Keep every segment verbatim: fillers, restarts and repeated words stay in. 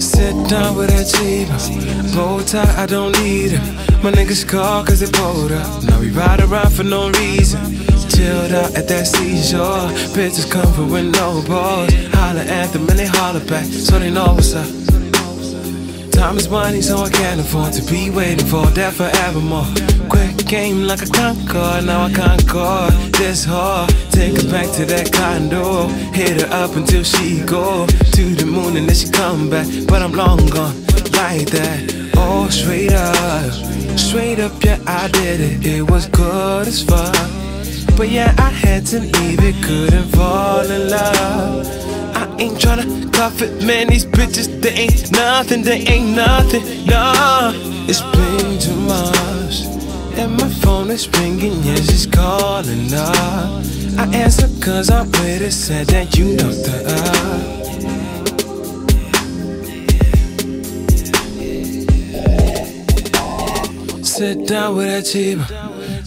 Sit down with that cheap bow tie, I don't need her. My niggas call cause they pulled up. Now we ride around for no reason. Chilled out at that seashore. Bitches come from with no balls. Holler at them and they holler back, so they know what's up. Time is money, so I can't afford to be waiting for that forevermore. Quick game like a Concord, now I concord this hard. Take her back to that condo, hit her up until she go to the moon and then she come back, but I'm long gone like that. Oh, straight up, straight up, yeah, I did it. It was good as fuck, but yeah, I had to leave it. Couldn't fall in love. Ain't tryna cuff it, man, these bitches, they ain't nothing, they ain't nothing, no. It's playing too much, and my phone is ringing, yeah, she's calling up. I answer cause I'm with it, said that you know the up. Sit down with that cheaper,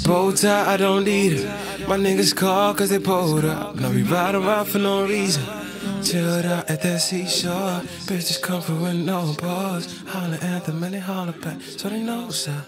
bow tie, I don't need it. My niggas call cause they pulled up, now we ride around for no reason. Chilled out at that seashore. Bitches come from with no balls. Holler at them and they holler back, so they know what's up.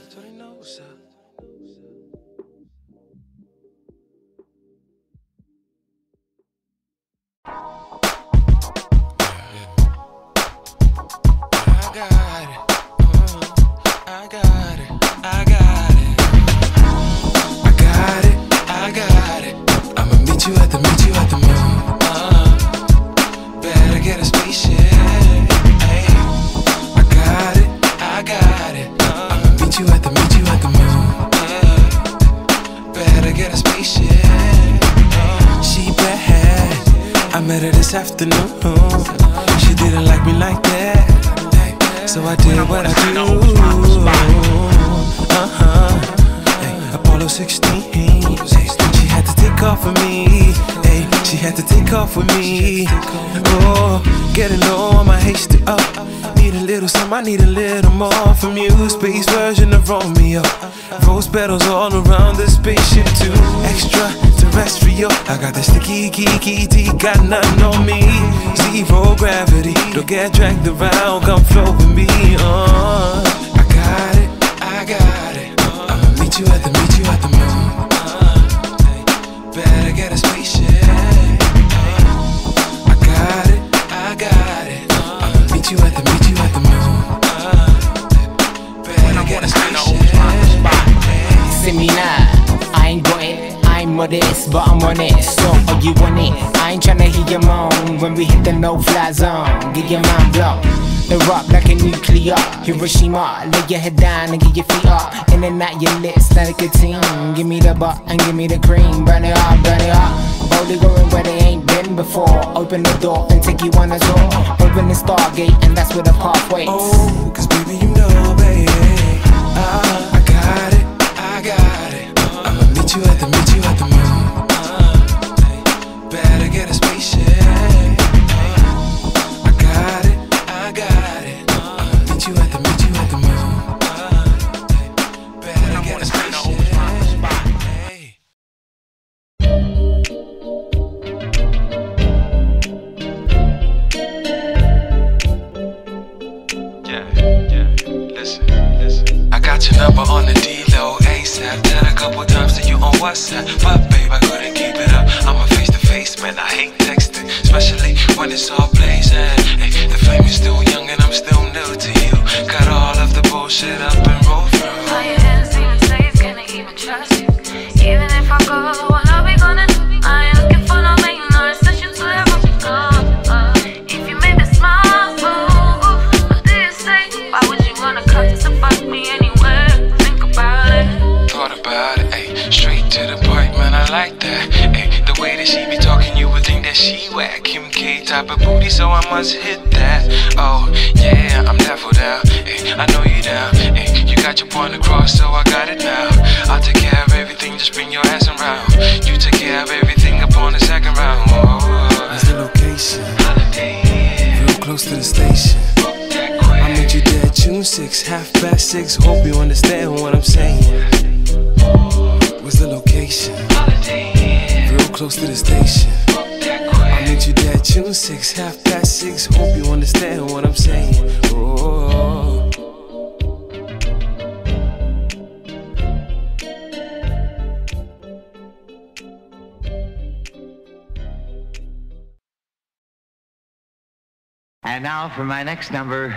Afternoon, she didn't like me like that, so I did what I do. Uh huh. Ay, Apollo sixteen. Ay, she had to take off with me. Ay, she had to take off with me. Oh, getting low, I might haste it up. Need a little something, I need a little more from you. Space version of Romeo. Rose petals all around the spaceship too. Extra. Terrestrial. I got this sticky, kiki, key, got nothing on me. Zero gravity, don't get dragged around, come flow with me. Uh, I got it, I got it. I'ma meet you at the, meet you at the moon. Uh, better get a spaceship. I got it, I got it. I'ma meet you at the, meet you at the moon. Uh, better get a spaceship. See me now, I ain't got it. I'm modest, but I'm on it, so are you on it? I ain't tryna hear your moan when we hit the no-fly zone. Get your mind blown, erupt like a nuclear Hiroshima, lay your head down and get your feet up. In and out your lips like a team. Give me the butt and give me the cream. Burn it up, burn it up. Boldly going where they ain't been before. Open the door and take you on a tour. Open the Stargate and that's where the pathway. Oh, cause baby you know, baby, I, I got it, I got it. I'ma meet you at the meet you at the moon. Uh, better get a spaceship. Uh, I got it, I got it. I'ma meet you at the meet you at the moon. Uh, better get a spaceship. Hey. Yeah, yeah. Listen, listen. I got your number on the D-Lo ASAP. Couple times to you on WhatsApp, but babe, I couldn't keep it up. I'm a face-to-face man, I hate texting, especially when it's all blazing. Hey, the flame is still young and I'm still new to you. Got all of the bullshit up and roll through. All your hands to your face, can I even trust you? Even if I go, what are we gonna do? I ain't looking for no man, no extension to ever go. Uh, if you made a smile, ooh, what do you say? Why would you wanna come to fuck me anywhere? Think about it. Thought about it. To the point, man, I like that. Ay, the way that she be talking, you would think that she whack. Kim K type of booty, so I must hit that. Oh yeah, I'm leveled out, ay, I know you down, ay, you got your point across, so I got it now. I'll take care of everything, just bring your ass around. You take care of everything upon the second round. Oh, that's the location, holiday, real close to the station. I made you there June sixth, half past six. Hope you understand what I'm saying. What's the location? Real close to the station. I made you there June sixth, half past six. Hope you understand what I'm saying. Oh. And now for my next number,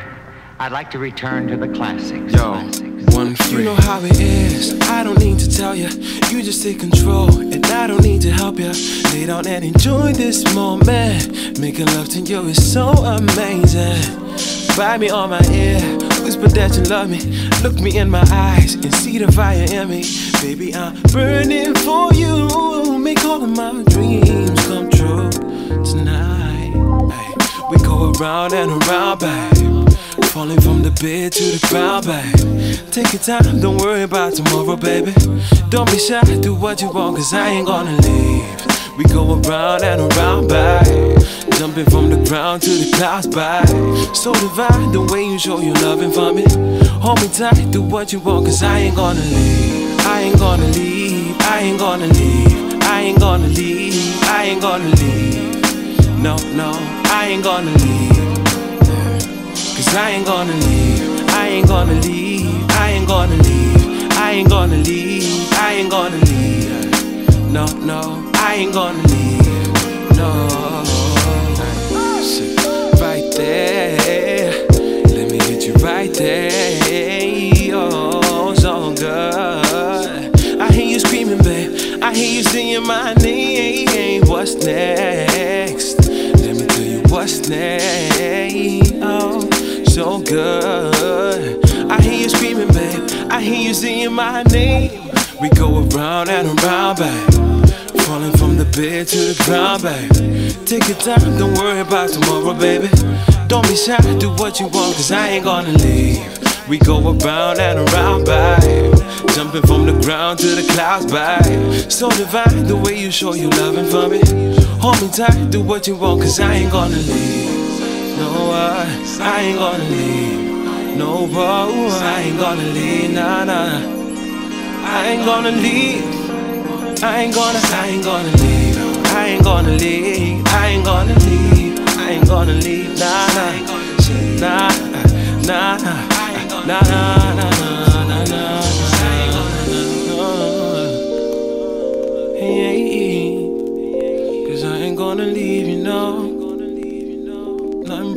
I'd like to return to the classics. Yo, classics. One free. You know how it is, I don't need to tell ya. You just take control, and I don't need to help ya. Lay down and enjoy this moment. Making love to you is so amazing. Bite me on my ear, whisper that you love me. Look me in my eyes and see the fire in me. Baby, I'm burning for you. Make all of my dreams come true tonight. Ay, we go around and around, babe. Falling from the bed to the ground, babe. Take your time, don't worry about tomorrow, baby. Don't be shy, do what you want, cause I ain't gonna leave. We go around and around, babe. Jumping from the ground to the clouds, babe. So divine, the way you show your loving for me. Hold me tight, do what you want, cause I ain't gonna leave. I ain't gonna leave, I ain't gonna leave. I ain't gonna leave, I ain't gonna leave. No, no, I ain't gonna leave. Cause I ain't gonna leave, I ain't gonna leave, I ain't gonna leave, I ain't gonna leave, I ain't gonna leave. No, no, I ain't gonna leave, no. Shit, right there, let me hit you right there. Oh, it's all good. I hear you screaming, babe, I hear you singing my name. What's next? Let me tell you what's next. Oh, so good. I hear you screaming, babe, I hear you singing my name. We go around and around, babe. Falling from the bed to the ground, babe. Take your time, don't worry about tomorrow, baby. Don't be shy, do what you want, cause I ain't gonna leave. We go around and around, babe. Jumping from the ground to the clouds, babe. So divine, the way you show your loving for me. Hold me tight, do what you want, cause I ain't gonna leave. No, I, I ain't gonna leave. No, oh, I ain't gonna leave. Nah, nah. I ain't gonna leave. I ain't gonna, I ain't gonna leave. I ain't gonna leave. I ain't gonna leave. I ain't gonna leave. Nah, nah. Nah, nah. Nah, nah, nah, nah, nah. Hey, cause I ain't gonna leave, you know. Nothing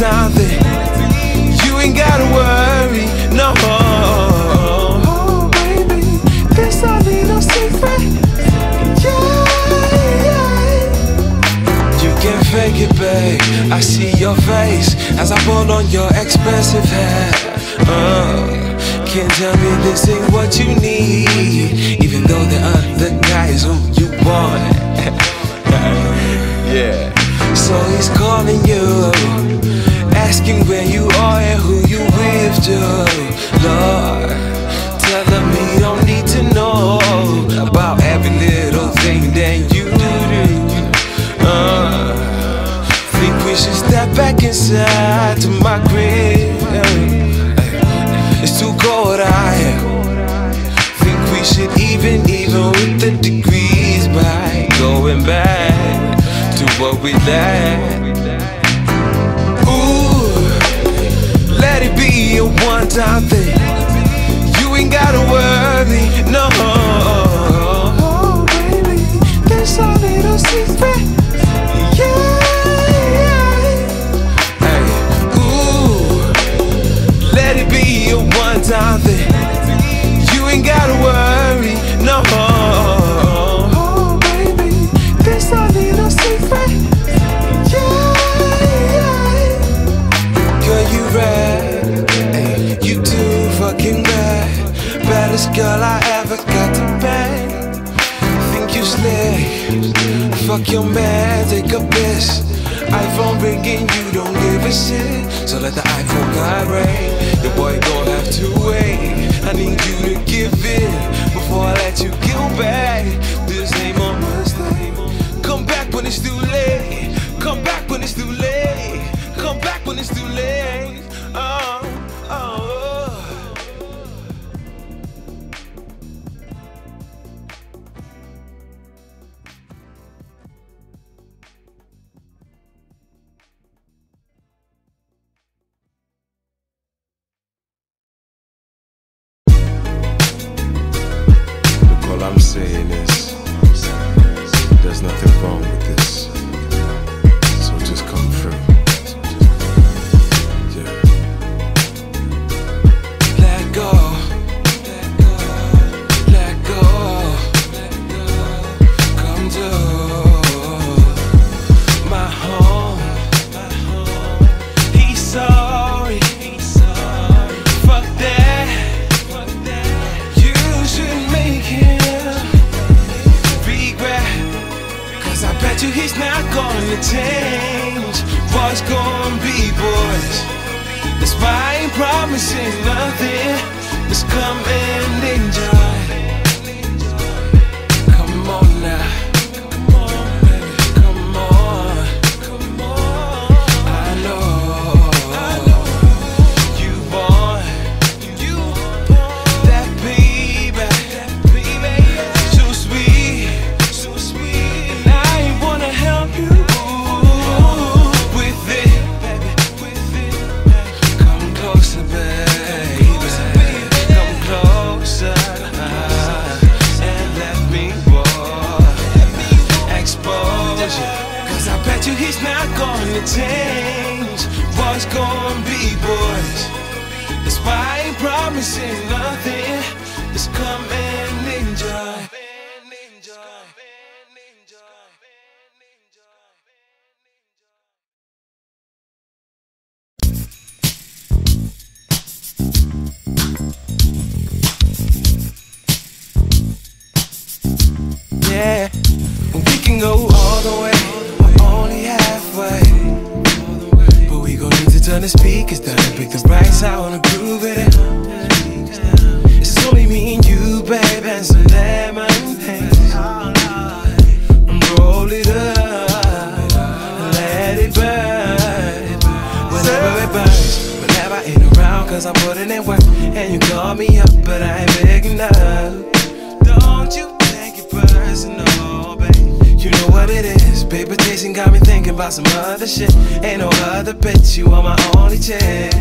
time that you ain't gotta worry, no. Oh, baby, there's hardly no secret. Yeah, yeah. You can fake it, babe. I see your face as I pull on your expensive hair. Uh, can't tell me this ain't what you need, even though the other guy is who you want. Yeah. So he's calling you, asking where you are and who you with, to Lord, tell him he don't need to know about every little thing that you do. uh, Think we should step back inside to my crib. It's too cold out here. Think we should even, even with the degrees, by going back to what we lack. Ooh, let it be a one-time thing. You ain't gotta worry, no. Oh, baby, there's our little secret. Yeah, yeah. Hey, ooh, let it be a one-time thing. You ain't gotta worry, no. Baddest girl I ever got to bang. Think you slick, fuck your man, take a piss. iPhone ringing, you don't give a shit, so let the iPhone guy ring. Your boy gon' have to wait. I need you to give it before I let you get back. This ain't my mistake. Come back when it's too late. Come back when it's too late. Come back when it's too late. Oh, oh. I'm saying is, there's nothing wrong with this, so just come through. Yeah. Let go, let go, come to my home. He's sorry, fuck that, you should make him. I bet you he's not gonna change. Boys gonna be boys. That's why I ain't promising nothing. Just come and enjoy. Come on now. Come on, baby. Come on. Come on. I know. I know. You want. You want that baby. That baby. So sweet. So sweet. You with it, come closer, baby. Come closer and let me walk. Exposure, 'cause I bet you he's not gonna change. Boys gonna be boys. That's why I ain't promising nothing. Just come and enjoy. Yeah, we can go all the way, only halfway, but we gon' need to turn the speakers down and pick the right sound and groove it in. It's only me and you, babe, and some lemon haze. Roll it up, let it burn. Whenever it burns, whenever I ain't around, 'cause I'm putting in work. And you call me up, but I ain't big enough. Don't you take it personal, babe. You know what it is. Paper chasing got me thinking about some other shit. Ain't no other bitch, you are my only chick.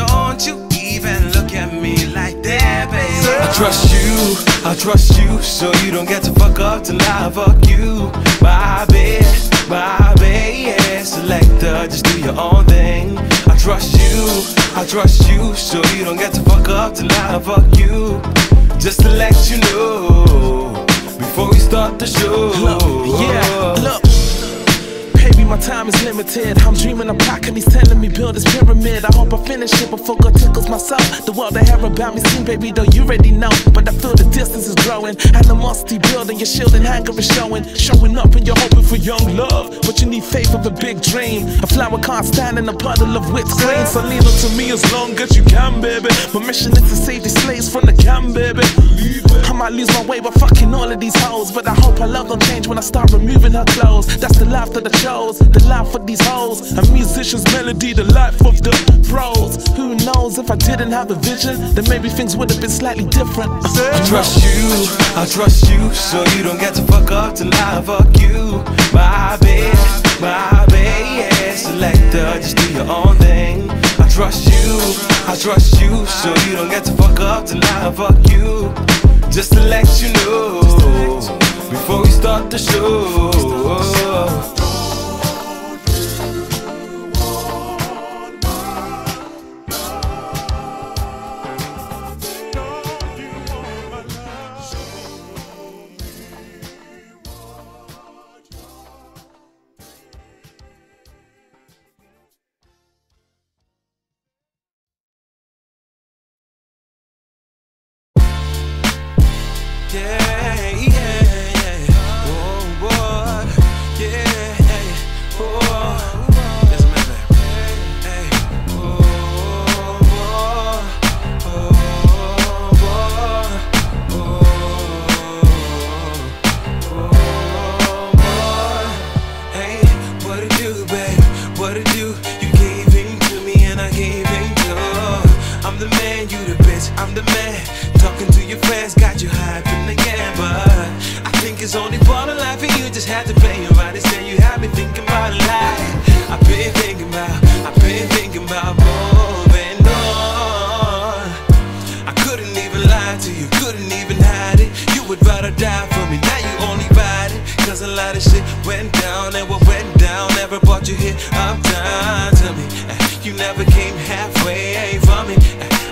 Don't you even look at me like that, babe. I trust you, I trust you, so you don't get to fuck up till I fuck you, my bitch. Bobby and selector, just do your own thing. I trust you, I trust you, so you don't get to fuck up tonight. I fuck you, just to let you know before we start the show. Look, yeah, look. Baby, my time is limited. I'm dreaming of rock and he's telling me build this pyramid. I hope I finish it before God tickles myself. The world I hear about me seem, baby, though you already know. But I feel the distance is growing. Animosity building, your shield and anger is showing. Showing up and you're hoping for young love, but you need faith of a big dream. A flower can't stand in a puddle of whipped cream. So lean on to me as long as you can, baby. My mission is to save these slaves from the camp, baby. I might lose my way by fucking all of these hoes, but I hope her love don't change when I start removing her clothes. That's the life that I chose, the life of these hoes. A musician's melody, the life of the pros. Who knows, if I didn't have a vision, then maybe things would have been slightly different. I trust you, I trust you, so you don't get to fuck up till I fuck you. My babe, my babe, yeah, selector, just do your own thing. I trust you, I trust you, so you don't get to fuck up till I fuck you. Just to let you know before we start the show. Yeah, yeah, yeah. Oh, boy. Yeah, oh. That's my baby. Hey, oh, boy. Oh, boy. Oh, boy. Hey, what it do, babe? What it do? You gave in to me and I gave in to her. I'm the man, you the bitch. I'm the man. Talking to your friends got you hyping again, but I think it's only part of life and you just had to play around. They say you have been thinking about a lot. I've been thinking about, I've been thinking about moving on. I couldn't even lie to you, couldn't even hide it. You would rather die for me, now you only ride it. Cause a lot of shit went down, and what went down never brought you here. I'm down to me, you never came halfway from me.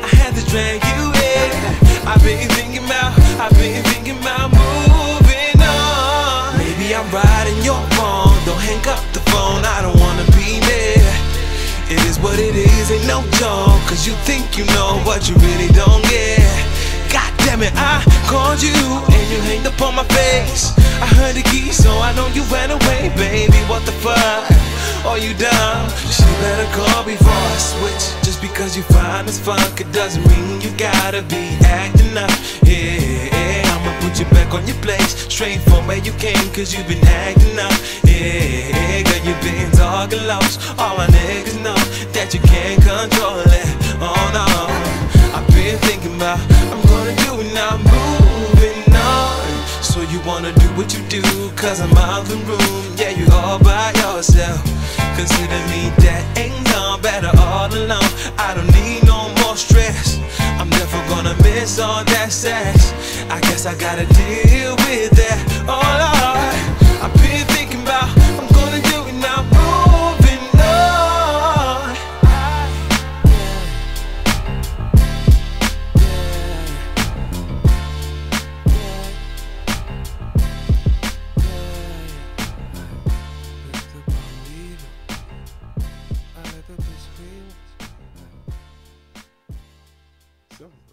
I had to drag you in. I've been thinking about, I've been thinking about moving on. Maybe I'm right and you're wrong. Don't hang up the phone, I don't wanna be there. It is what it is, ain't no joke. Cause you think you know what you really don't get. God damn it, I called you and you hanged up on my face. I heard the key, so I know you ran away. Baby, what the fuck? Are you dumb? She better call before I switch. Just because you find this funk, it doesn't mean you gotta be acting up. Yeah, yeah, I'ma put you back on your place, straight from where you came, cause you've been acting up. Yeah, yeah, girl, you've been talking lost. All my niggas know that you can't control it. Oh no, I've been thinking about, I'm gonna do it now, I'm moving on. So you wanna do what you do, cause I'm out the room. Yeah, you all by yourself. Consider me that ain't done, better all alone. I don't need no more stress. I'm never gonna miss all that sex. I guess I gotta deal with that. Oh Lord, I've been thinking about, I'm gonna do it now, moving on. Sure.